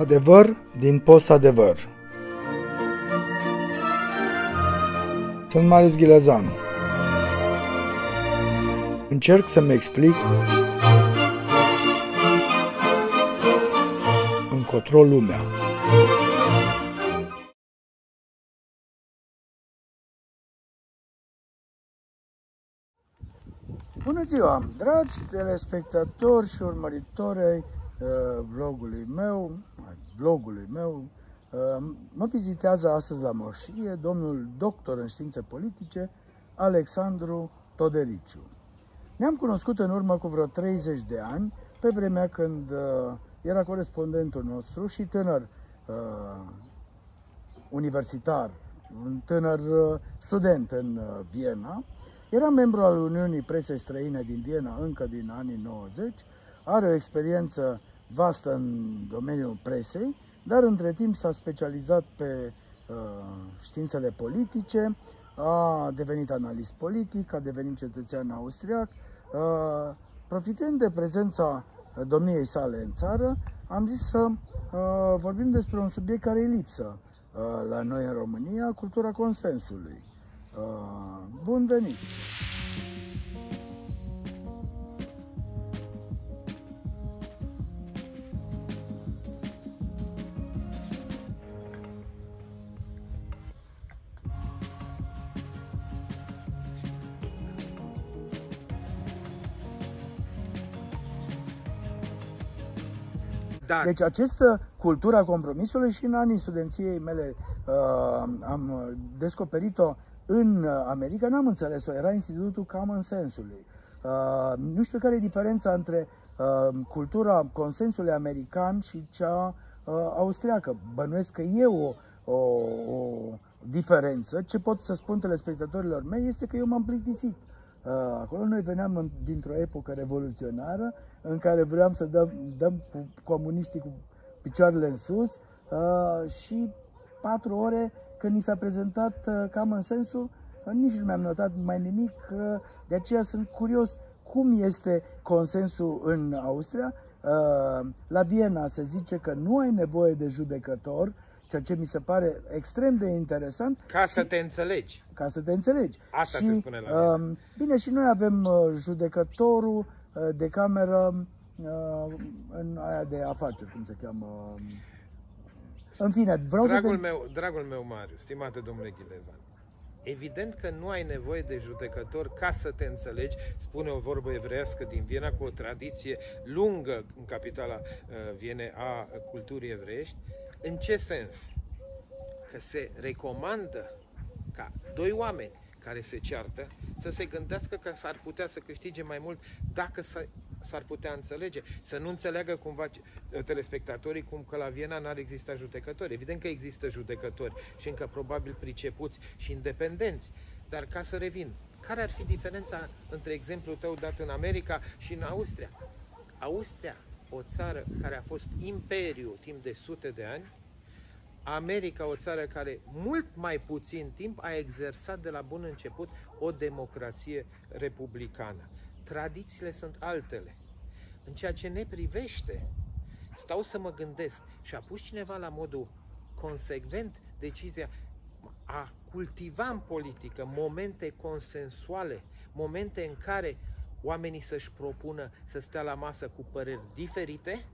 Adevăr din post-adevăr. Sunt Marius Ghilezan. Încerc să-mi explic încotro lumea. Bună ziua, dragi telespectatori și urmăritori ai blogului meu. Mă vizitează astăzi la moșie domnul doctor în științe politice, Alexandru Todericiu. Ne-am cunoscut în urmă cu vreo 30 de ani, pe vremea când era corespondentul nostru și tânăr universitar, un tânăr student în Viena. Era membru al Uniunii Presei Străine din Viena încă din anii 90, are o experiență vastă în domeniul presei, dar între timp s-a specializat pe științele politice, a devenit analist politic, a devenit cetățean austriac. Profitând de prezența domniei sale în țară, am zis să vorbim despre un subiect care e lipsă la noi în România, cultura consensului. Bun venit! Deci această cultură a compromisului și în anii studenției mele am descoperit-o în America, n-am înțeles-o, era Institutul Common Sense-ului. Nu știu care e diferența între cultura consensului american și cea austriacă. Bănuiesc că e o diferență. Ce pot să spun telespectatorilor mei este că eu m-am plictisit. Acolo noi veneam dintr-o epocă revoluționară în care vreau să dăm cu comuniștii cu picioarele în sus și 4 ore când ni s-a prezentat Common Sense-ul, nici nu mi-am notat mai nimic, de aceea sunt curios cum este consensul în Austria. La Viena se zice că nu ai nevoie de judecător, ceea ce mi se pare extrem de interesant. Ca să te înțelegi. Ca să te înțelegi. Asta se spune la Viena. Bine, și noi avem judecătorul de cameră în aia de afaceri, cum se cheamă. În fine, vreau dragul meu Mariu, stimate domnule Ghilezan, evident că nu ai nevoie de judecător ca să te înțelegi, spune o vorbă evreiască din Viena cu o tradiție lungă în capitala Vienei a culturii evreiești. În ce sens? Că se recomandă ca doi oameni care se ceartă să se gândească că s-ar putea să câștige mai mult dacă s-ar putea înțelege, să nu înțeleagă cumva telespectatorii cum că la Viena n-ar exista judecători. Evident că există judecători și încă probabil pricepuți și independenți, dar ca să revin, care ar fi diferența între exemplul tău dat în America și în Austria? Austria, o țară care a fost imperiu timp de sute de ani, America, o țară care mult mai puțin timp a exersat de la bun început o democrație republicană. Tradițiile sunt altele. În ceea ce ne privește, stau să mă gândesc, și a pus cineva la modul consecvent decizia a cultiva în politică momente consensuale, momente în care oamenii să-și propună să stea la masă cu păreri diferite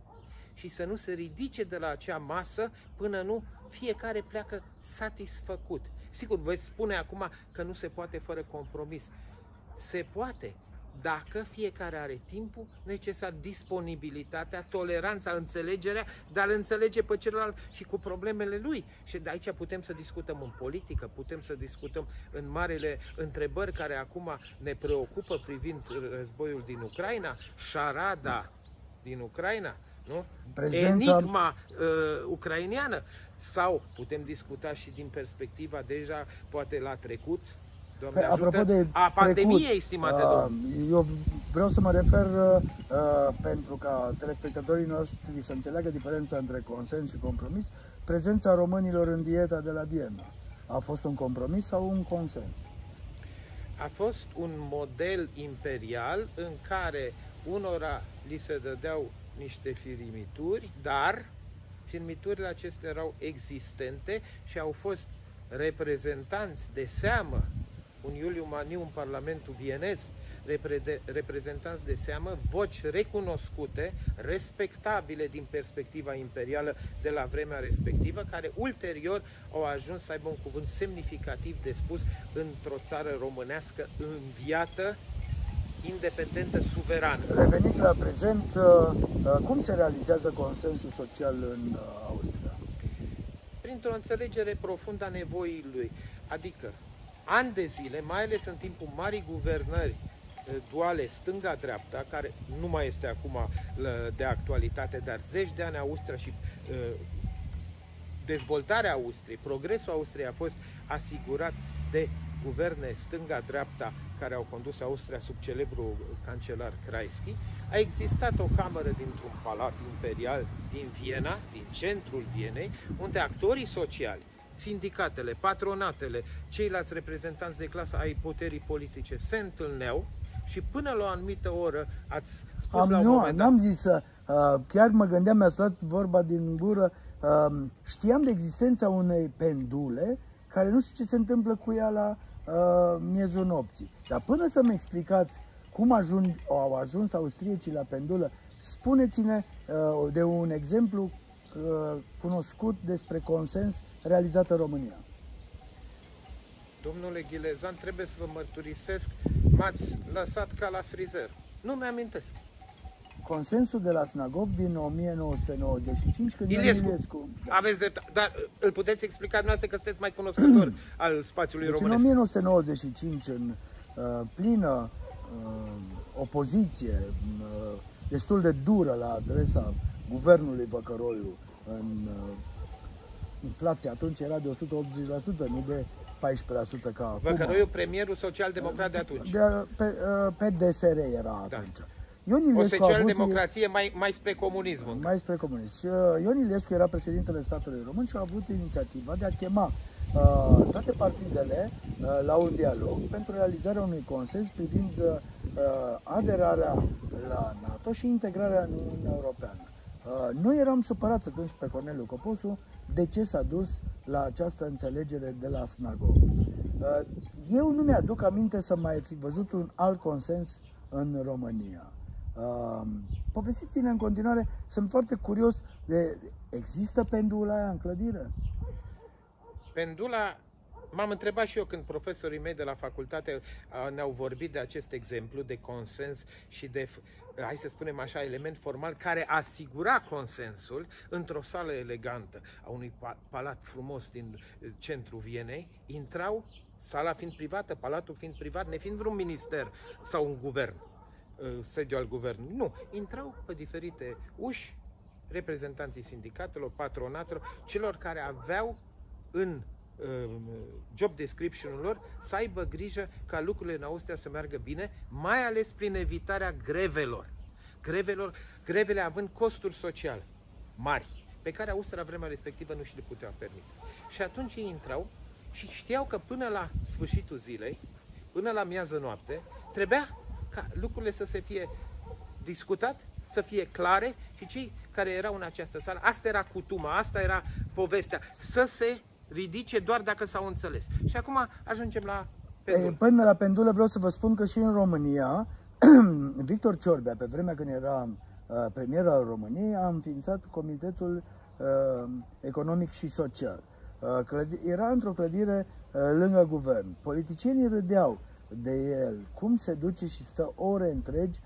și să nu se ridice de la acea masă până nu fiecare pleacă satisfăcut. Sigur, voi spune acum că nu se poate fără compromis. Se poate, dacă fiecare are timpul necesar, disponibilitatea, toleranța, înțelegerea, dar îl înțelege pe celălalt și cu problemele lui. Și de aici putem să discutăm în politică, putem să discutăm în marile întrebări care acum ne preocupă privind războiul din Ucraina, șarada din Ucraina, nu? Enigma ucrainiană. Sau putem discuta și din perspectiva deja, poate la trecut, Doamne ajută, de a pandemiei, stimate domnule. Eu vreau să mă refer, pentru ca telespectatorii noștri să înțeleagă diferența între consens și compromis, prezența românilor în dieta de la Viena. A fost un compromis sau un consens? A fost un model imperial în care unora li se dădeau niște firimituri, dar Firmiturile acestea erau existente și au fost reprezentanți de seamă, un Iuliu Maniu în Parlamentul vienez, reprezentanți de seamă, voci recunoscute, respectabile din perspectiva imperială de la vremea respectivă, care ulterior au ajuns să aibă un cuvânt semnificativ de spus într-o țară românească înviată, independentă, suverană. Revenind la prezent, cum se realizează consensul social în Austria? Printr-o înțelegere profundă a nevoii lui, adică ani de zile, mai ales în timpul marii guvernări duale stânga-dreapta, care nu mai este acum de actualitate, dar zeci de ani Austria și dezvoltarea Austriei, progresul Austriei a fost asigurat de guverne stânga-dreapta care au condus Austria sub celebrul cancelar Kreisky. A existat o cameră dintr-un palat imperial din Viena, din centrul Vienei, unde actorii sociali, sindicatele, patronatele, ceilalți reprezentanți de clasă ai puterii politice se întâlneau și până la o anumită oră, ați spus la un moment dat... N-am zis, chiar mă gândeam, mi-a luat vorba din gură, știam de existența unei pendule care nu știu ce se întâmplă cu ea la miezul nopții. Dar până să-mi explicați cum au ajuns austriecii la pendulă, spuneți-ne de un exemplu cunoscut despre consens realizat în România. Domnule Ghilezan, trebuie să vă mărturisesc, m-ați lăsat ca la frizer. Nu mi-amintesc. Consensul de la Snagov din 1995, când Iliescu. Aveți dreptate, dar îl puteți explica dumneavoastră că sunteți mai cunoscător al spațiului românesc. În 1995, în plină opoziție destul de dură la adresa guvernului Băcăroiu, inflația atunci era de 180%, nu de 14% ca acum. Băcăroiu, premierul social-democrat de atunci. Pe DSR era atunci. Da. Ion Iliescu, o social-democrație mai spre comunism. Mai spre comunism. Ion Iliescu era președintele statului român și a avut inițiativa de a chema toate partidele la un dialog pentru realizarea unui consens privind aderarea la NATO și integrarea în Uniunea Europeană. Noi eram supărați atunci pe Corneliu Coposu de ce s-a dus la această înțelegere de la Snagov. Eu nu mi-aduc aminte să mai fi văzut un alt consens în România. Povestiți-ne în continuare, sunt foarte curios, există pendula aia în clădire? Pendula, m-am întrebat și eu când profesorii mei de la facultate ne-au vorbit de acest exemplu de consens și de, hai să spunem așa, element formal care asigura consensul într-o sală elegantă a unui palat frumos din centrul Vienei, intrau, sala fiind privată, palatul fiind privat, nefiind vreun minister sau un guvern, sediu al guvernului. Nu, intrau pe diferite uși reprezentanții sindicatelor, patronatelor, celor care aveau în job description-ul lor să aibă grijă ca lucrurile în Austria să meargă bine, mai ales prin evitarea grevelor. Grevele având costuri sociale mari, pe care Austria la vremea respectivă nu și le putea permite. Și atunci ei intrau și știau că până la sfârșitul zilei, până la miază noapte, trebuia ca lucrurile să se fie discutat, să fie clare și cei care erau în această sală, asta era cutuma, asta era povestea, să se ridice doar dacă s-au înțeles. Și acum ajungem la pendulă. Ei, până la pendulă vreau să vă spun că și în România, Victor Ciorbea, pe vremea când era premier al României, a înființat Comitetul Economic și Social. Era într-o clădire lângă guvern. Politicienii râdeau de el, cum se duce și stă ore întregi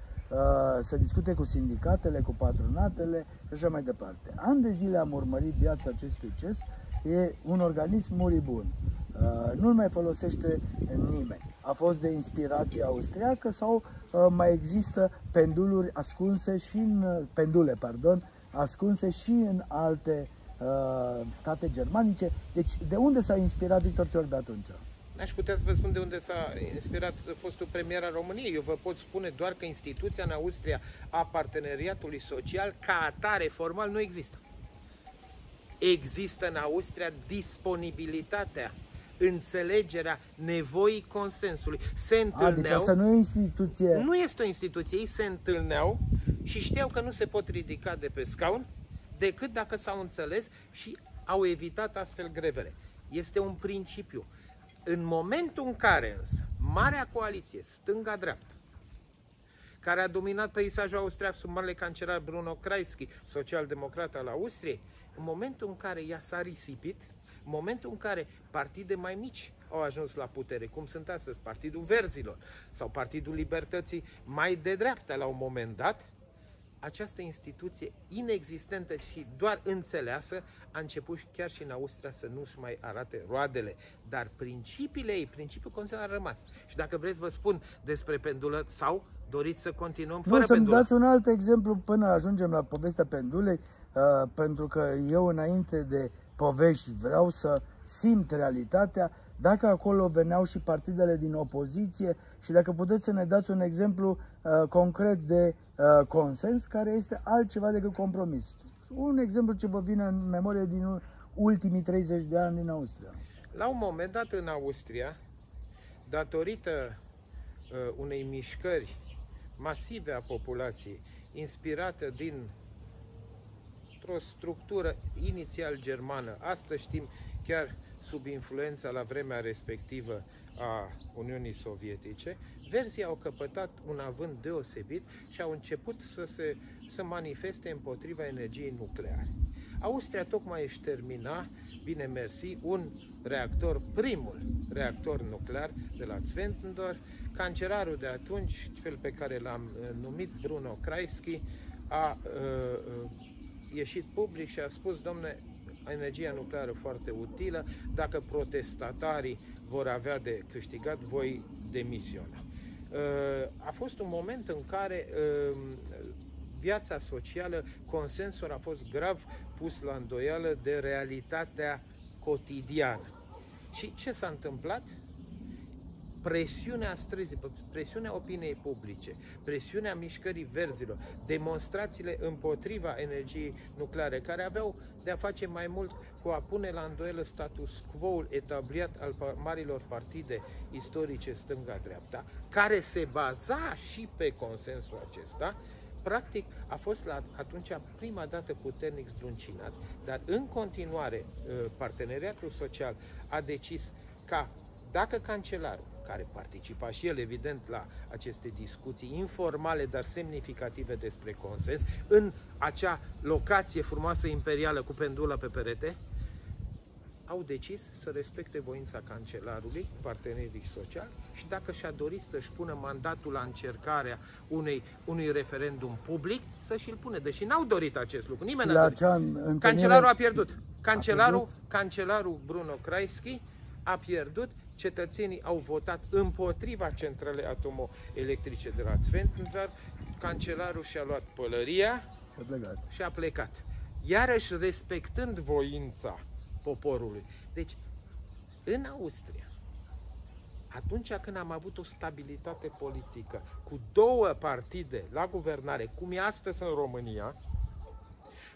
să discute cu sindicatele, cu patronatele și așa mai departe. Ani de zile am urmărit viața acestui gest. E un organism muribund, nu-l mai folosește nimeni. A fost de inspirație austriacă sau mai există penduluri ascunse și în ascunse și în alte state germanice? Deci de unde s-a inspirat Victor Ciorbea atunci? N-aș putea să vă spun de unde s-a inspirat fostul premier al României. Eu vă pot spune doar că instituția în Austria a parteneriatului social ca atare formal nu există. Există în Austria disponibilitatea, înțelegerea nevoii consensului. Se întâlneau... Deci asta nu e o instituție. Nu este o instituție. Ei se întâlneau și știau că nu se pot ridica de pe scaun decât dacă s-au înțeles și au evitat astfel grevele. Este un principiu. În momentul în care însă Marea Coaliție, stânga-dreapta, care a dominat peisajul austriac sub marele cancelar Bruno Kreisky, social-democrat al Austriei, în momentul în care ea s-a risipit, în momentul în care partide mai mici au ajuns la putere, cum sunt astăzi Partidul Verzilor sau Partidul Libertății mai de dreapta la un moment dat, această instituție inexistentă și doar înțeleasă a început chiar și în Austria să nu-și mai arate roadele. Dar principiile ei, principiul constituțional a rămas. Și dacă vreți vă spun despre pendulă sau doriți să continuăm fără pendulă. Nu, să-mi dați un alt exemplu până ajungem la povestea pendulei, pentru că eu înainte de povești vreau să simt realitatea. Dacă acolo veneau și partidele din opoziție și dacă puteți să ne dați un exemplu concret de consens care este altceva decât compromis. Un exemplu ce vă vine în memorie din ultimii 30 de ani din Austria. La un moment dat în Austria, datorită unei mișcări masive a populației, inspirată dintr-o structură inițial germană, astăzi știm chiar sub influența la vremea respectivă a Uniunii Sovietice, verzii au căpătat un avânt deosebit și au început să manifeste împotriva energiei nucleare. Austria tocmai își termina, bine mersi, un reactor, primul reactor nuclear de la Zwentendorf. Cancelarul de atunci, cel pe care l-am numit Bruno Kreisky, a ieșit public și a spus: domne, energia nucleară foarte utilă, dacă protestatarii vor avea de câștigat, voi demisiona. A fost un moment în care viața socială, consensul a fost grav pus la îndoială de realitatea cotidiană. Și ce s-a întâmplat? Presiunea străzii, presiunea opiniei publice, presiunea mișcării verzilor, demonstrațiile împotriva energiei nucleare, care aveau de-a face mai mult cu a pune la îndoială status quo-ul etablat al marilor partide istorice stânga-dreapta, care se baza și pe consensul acesta, practic a fost atunci prima dată puternic zdruncinat, dar în continuare parteneriatul social a decis ca dacă cancelarul, care participa și el, evident, la aceste discuții informale, dar semnificative despre consens, în acea locație frumoasă imperială cu pendula pe perete, au decis să respecte voința cancelarului, partenerii sociali, și dacă și-a dorit să-și pună mandatul la încercarea unui referendum public, să-și îl pune. Deși n-au dorit acest lucru, nimeni n-a dorit. Cancelarul a pierdut. Cancelarul Bruno Kreisky a pierdut. Cetățenii au votat împotriva centralei atomoelectrice de la Zwentendorf, cancelarul și-a luat pălăria și a plecat. Iarăși respectând voința poporului. Deci, în Austria, atunci când am avut o stabilitate politică cu două partide la guvernare, cum e astăzi în România,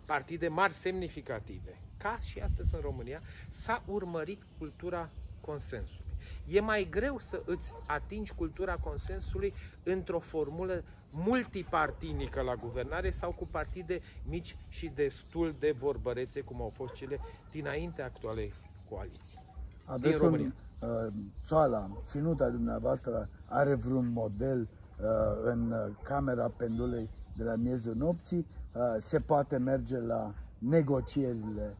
partide mari semnificative, ca și astăzi în România, s-a urmărit cultura consensului. E mai greu să îți atingi cultura consensului într-o formulă multipartinică la guvernare sau cu partide mici și destul de vorbărețe, cum au fost cele dinainte actualei coaliții. Aveți un, țoala, ținuta dumneavoastră, are vreun model în camera pendulei de la miezul nopții? Se poate merge la negocierile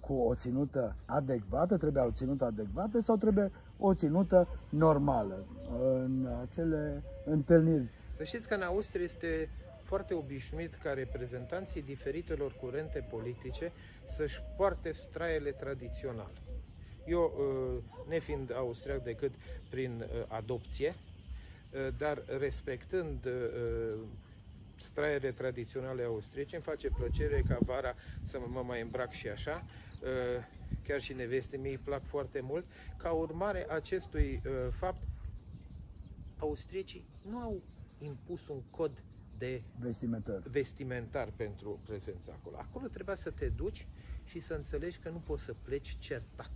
cu o ținută adecvată? Trebuie o ținută adecvată sau trebuie o ținută normală în acele întâlniri? Să știți că în Austria este foarte obișnuit ca reprezentanții diferitelor curente politice să-și poarte straiele tradiționale. Eu, nefiind austriac decât prin adopție, dar respectând straiere tradiționale austriece, îmi face plăcere ca vara să mă mai îmbrac și așa, chiar și neveste mie îi plac foarte mult. Ca urmare acestui fapt, austriecii nu au impus un cod de vestimentar pentru prezența acolo. Acolo trebuia să te duci și să înțelegi că nu poți să pleci certat.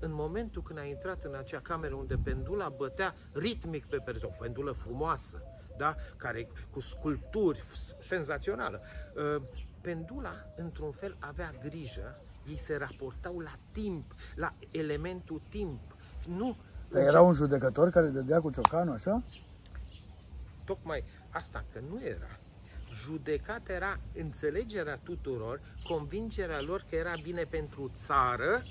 În momentul când ai intrat în acea cameră unde pendula bătea ritmic pe perete, o pendulă frumoasă, da? Care, cu sculpturi, senzațională, Pendula, într-un fel, avea grijă, ei se raportau la timp, la elementul timp. Nu. Era un judecător care dădea cu ciocanul, așa? Tocmai asta, că nu era. Judecat era înțelegerea tuturor, convingerea lor că era bine pentru țară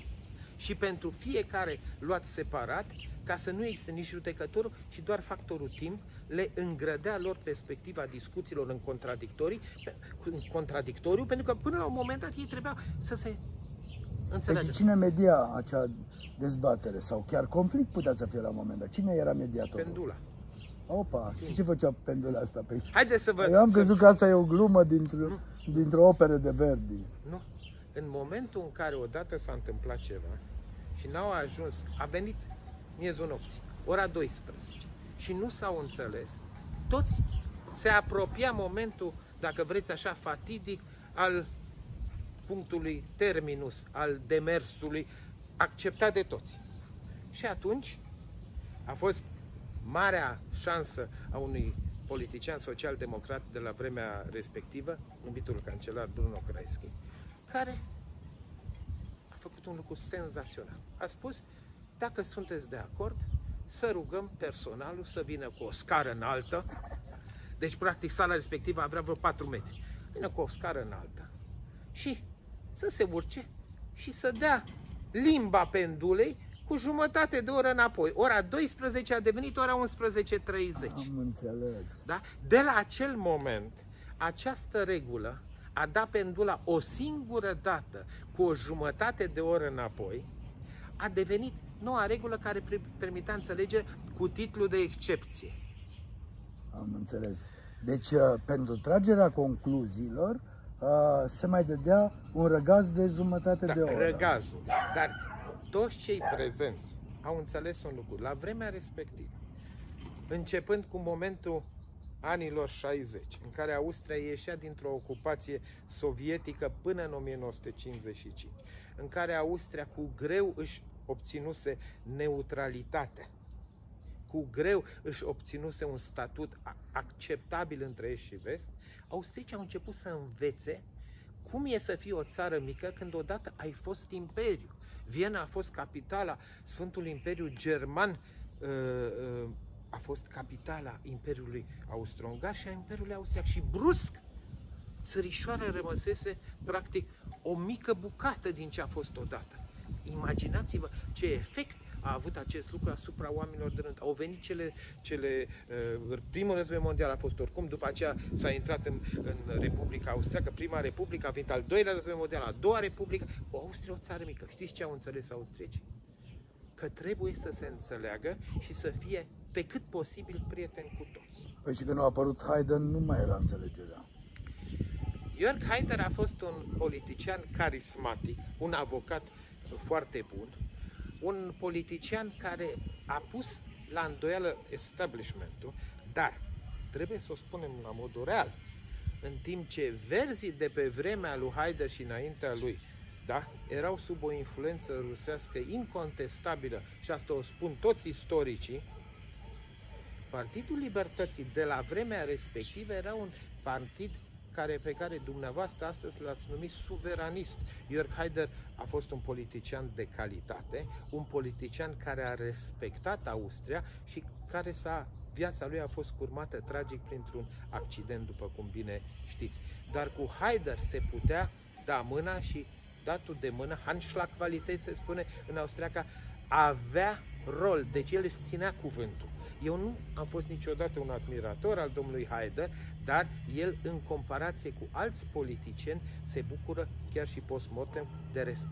și pentru fiecare luat separat, ca să nu existe nici judecătorul, ci doar factorul timp, le îngrădea lor perspectiva discuțiilor în contradictoriu, pentru că până la un moment dat ei trebuia să se înțeleagă. Păi și cine media acea dezbatere? Sau chiar conflict putea să fie la un moment dat? Cine era mediatorul? Pendula. Opa, și ce făcea pendula asta? Păi haideți să vă... Eu am crezut că asta e o glumă dintr-o operă de Verdi. Nu. În momentul în care odată s-a întâmplat ceva și n-au ajuns, a venit miezul nopții, ora 12, și nu s-au înțeles, toți se apropia momentul, dacă vreți așa, fatidic, al punctului terminus, al demersului, acceptat de toți. Și atunci a fost marea șansă a unui politician social-democrat de la vremea respectivă, numitul cancelar Bruno Kreisky, care a făcut un lucru senzațional. A spus: dacă sunteți de acord, să rugăm personalul să vină cu o scară înaltă. Deci, practic, sala respectivă avea vreo 4 metri. Vină cu o scară înaltă și să se urce și să dea limba pendulei cu jumătate de oră înapoi. Ora 12 a devenit ora 11:30. Am înțeles. Da? De la acel moment, această regulă a dat pendula o singură dată cu o jumătate de oră înapoi a devenit noua regulă care permitea înțelegere cu titlul de excepție. Am înțeles. Deci, pentru tragerea concluziilor, se mai dădea un răgaz de jumătate de oră. Răgazul. Dar toți cei prezenți au înțeles un lucru. La vremea respectivă, începând cu momentul anilor 60, în care Austria ieșea dintr-o ocupație sovietică până în 1955, în care Austria cu greu își obținuse neutralitatea, cu greu își obținuse un statut acceptabil între est și vest, austrici au început să învețe cum e să fii o țară mică când odată ai fost imperiu. Viena a fost capitala Sfântului Imperiu German, a fost capitala Imperiului Austro-Ungar și a Imperiului Austriac. Și brusc, țărișoara rămăsese practic o mică bucată din ce a fost odată. Imaginați-vă ce efect a avut acest lucru asupra oamenilor de rând. Au venit primul război mondial a fost oricum, după aceea s-a intrat în Republica Austriacă, prima Republică, a venit al doilea război mondial, a doua Republică. Austria o țară mică. Știți ce au înțeles austriecii? Că trebuie să se înțeleagă și să fie pe cât posibil prieteni cu toți. Păi și când a apărut Haider, nu mai era înțelegerea. Jörg Haider a fost un politician carismatic, un avocat foarte bun, un politician care a pus la îndoială establishmentul, dar trebuie să o spunem la modul real, în timp ce verzii de pe vremea lui Haider și înaintea lui, da, erau sub o influență rusească incontestabilă, și asta o spun toți istoricii, Partidul Libertății de la vremea respectivă era un partid pe care dumneavoastră astăzi l-ați numit suveranist. Jörg Haider a fost un politician de calitate, un politician care a respectat Austria și care viața lui a fost curmată tragic printr-un accident, după cum bine știți. Dar cu Haider se putea da mâna și datul de mână, Handschlagqualität se spune în austriaca, avea rol, deci el își ținea cuvântul. Eu nu am fost niciodată un admirator al domnului Haider, dar el, în comparație cu alți politicieni, se bucură chiar și post-mortem de respect.